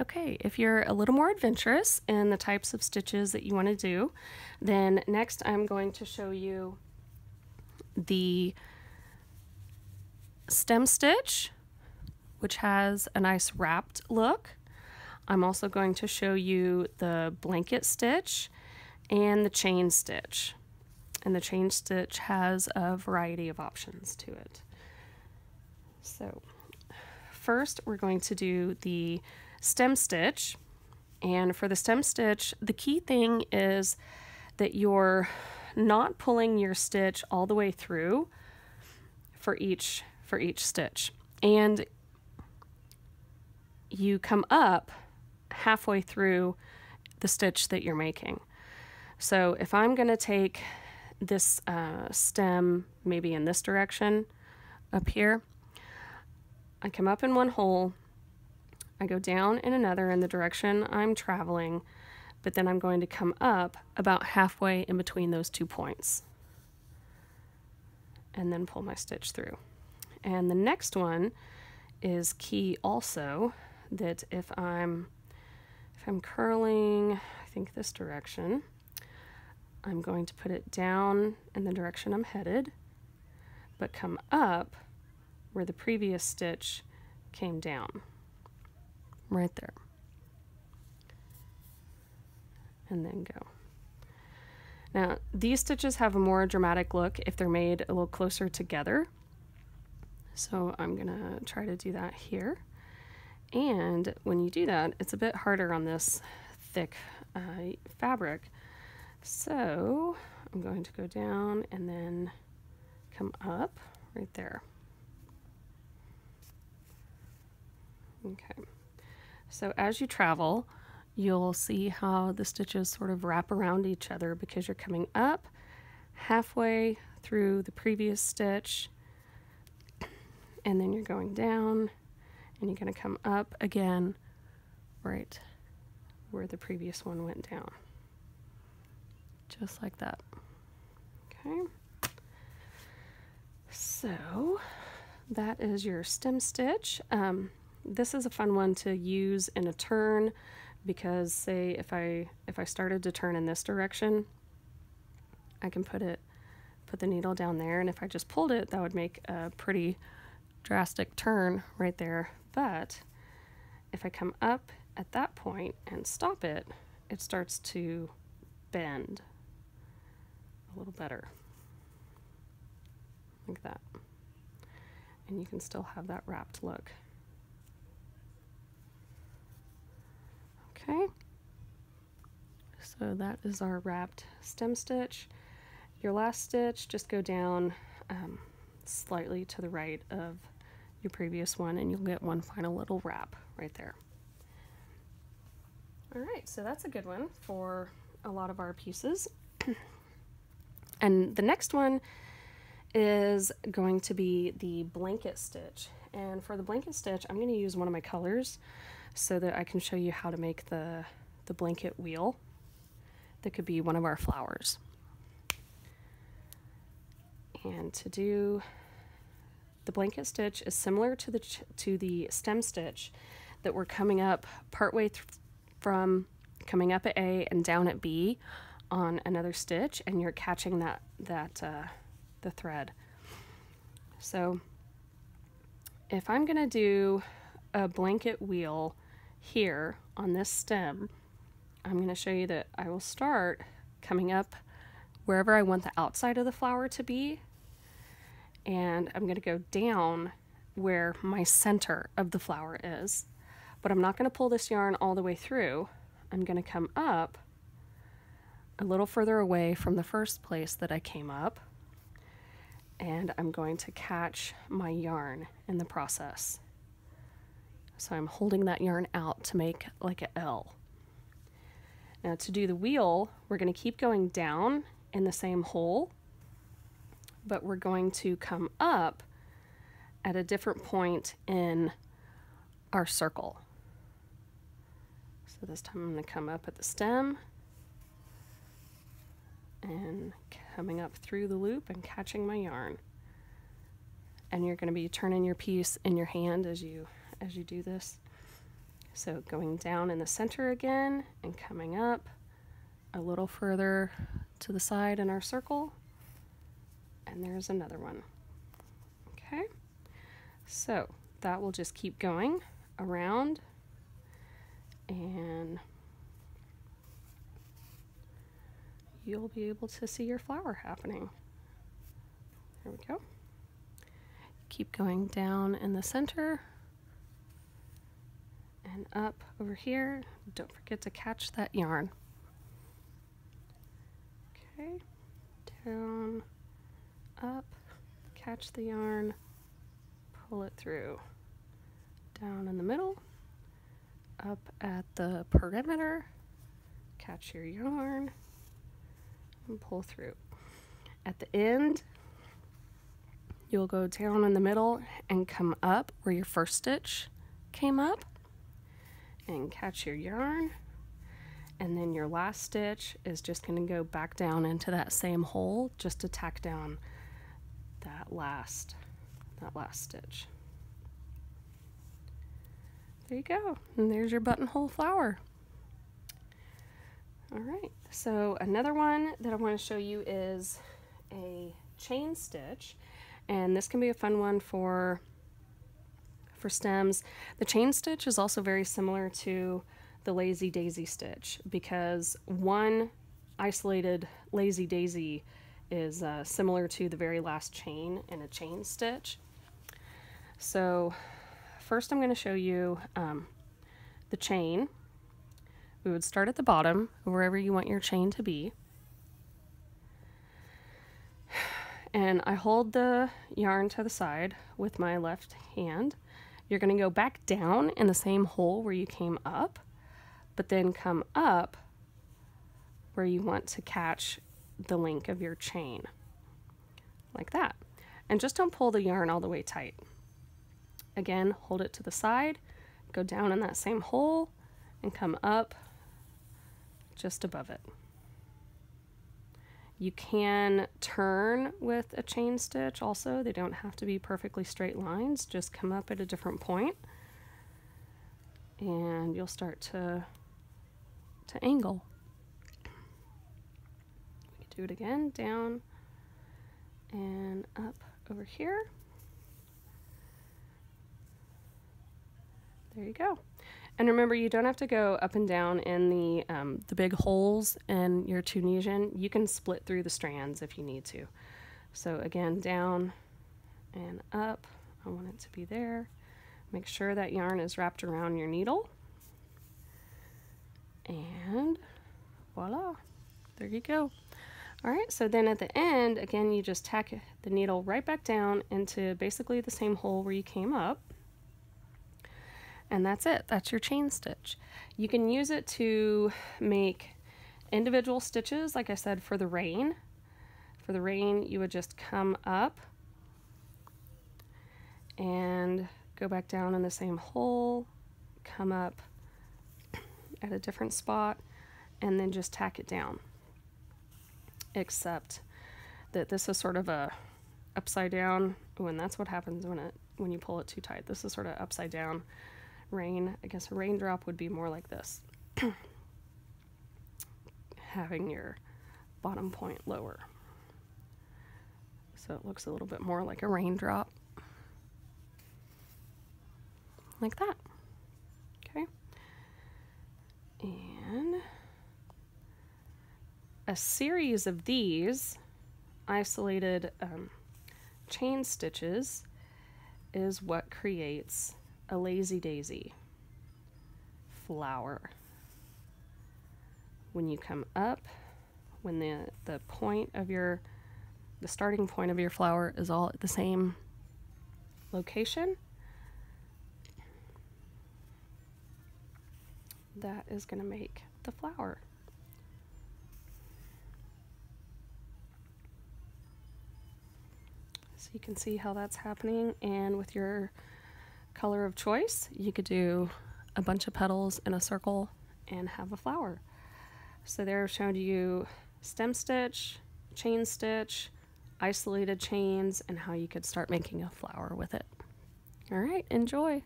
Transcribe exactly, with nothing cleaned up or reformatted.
Okay, if you're a little more adventurous in the types of stitches that you want to do, then next I'm going to show you the stem stitch, which has a nice wrapped look. I'm also going to show you the blanket stitch and the chain stitch. And the chain stitch has a variety of options to it. So first we're going to do the stem stitch. And for the stem stitch, the key thing is that you're not pulling your stitch all the way through for each for each stitch. And you come up halfway through the stitch that you're making. So if I'm going to take this uh, stem maybe in this direction up here, I come up in one hole, I go down in another in the direction I'm traveling, but then I'm going to come up about halfway in between those two points and then pull my stitch through. And the next one is key also, that if I'm if I'm curling, I think this direction, I'm going to put it down in the direction I'm headed, but come up where the previous stitch came down, right there, and then go. Now, these stitches have a more dramatic look if they're made a little closer together. So I'm gonna try to do that here. And when you do that, it's a bit harder on this thick uh, fabric. So I'm going to go down and then come up right there. Okay. So as you travel, you'll see how the stitches sort of wrap around each other because you're coming up halfway through the previous stitch, and then you're going down and you're going to come up again right where the previous one went down. Just like that. Okay. So that is your stem stitch. Um, This is a fun one to use in a turn, because say if I if I started to turn in this direction, I can put it put the needle down there, and if I just pulled it, that would make a pretty drastic turn right there. But if I come up at that point and stop it, it starts to bend a little better, like that. And you can still have that wrapped look. Okay, so that is our wrapped stem stitch. Your last stitch, just go down um, slightly to the right of your previous one, and you'll get one final little wrap right there. All right, so that's a good one for a lot of our pieces. And the next one is going to be the blanket stitch. And for the blanket stitch, I'm going to use one of my colors so that I can show you how to make the, the blanket wheel that could be one of our flowers. And to do the blanket stitch is similar to the, to the stem stitch, that we're coming up partway from coming up at A and down at B on another stitch, and you're catching that, that uh, the thread. So if I'm gonna do a blanket wheel here on this stem, I'm going to show you that I will start coming up wherever I want the outside of the flower to be, and I'm going to go down where my center of the flower is, but I'm not going to pull this yarn all the way through. I'm going to come up a little further away from the first place that I came up, and I'm going to catch my yarn in the process. So I'm holding that yarn out to make like an L. Now to do the wheel, we're going to keep going down in the same hole, but we're going to come up at a different point in our circle. So this time I'm going to come up at the stem and coming up through the loop and catching my yarn. And you're going to be turning your piece in your hand as you as you do this. So going down in the center again and coming up a little further to the side in our circle, and there's another one. Okay, so that will just keep going around and you'll be able to see your flower happening. There we go. Keep going down in the center and up over here. Don't forget to catch that yarn. Okay, down, up, catch the yarn, pull it through. Down in the middle, up at the perimeter, catch your yarn, and pull through. At the end, you'll go down in the middle and come up where your first stitch came up and catch your yarn, and then your last stitch is just going to go back down into that same hole just to tack down that last that last stitch. There you go, and there's your buttonhole flower. All right, so another one that I want to show you is a chain stitch, and this can be a fun one for for stems. The chain stitch is also very similar to the Lazy Daisy stitch because one isolated Lazy Daisy is uh, similar to the very last chain in a chain stitch. So first I'm going to show you um, the chain. We would start at the bottom, wherever you want your chain to be. And I hold the yarn to the side with my left hand. You're going to go back down in the same hole where you came up, but then come up where you want to catch the link of your chain, like that. And just don't pull the yarn all the way tight. Again, hold it to the side, go down in that same hole, and come up just above it. You can turn with a chain stitch also. They don't have to be perfectly straight lines. Just come up at a different point and you'll start to, to angle. We can do it again, down and up over here. There you go. And remember, you don't have to go up and down in the, um, the big holes in your Tunisian. You can split through the strands if you need to. So again, down and up. I want it to be there. Make sure that yarn is wrapped around your needle. And voila, there you go. All right, so then at the end, again, you just tack the needle right back down into basically the same hole where you came up. And that's it, that's your chain stitch. You can use it to make individual stitches, like I said, for the rain. For the rain, you would just come up and go back down in the same hole, come up at a different spot, and then just tack it down. Except that this is sort of a upside down, ooh, and that's what happens when, it, when you pull it too tight. This is sort of upside down. Rain, I guess a raindrop would be more like this, having your bottom point lower. So it looks a little bit more like a raindrop, like that. Okay, and a series of these isolated um, chain stitches is what creates a Lazy Daisy flower. When you come up, when the the point of your the starting point of your flower is all at the same location, that is going to make the flower. So you can see how that's happening, and with your color of choice, you could do a bunch of petals in a circle and have a flower. So there I've shown you stem stitch, chain stitch, isolated chains, and how you could start making a flower with it. All right, enjoy.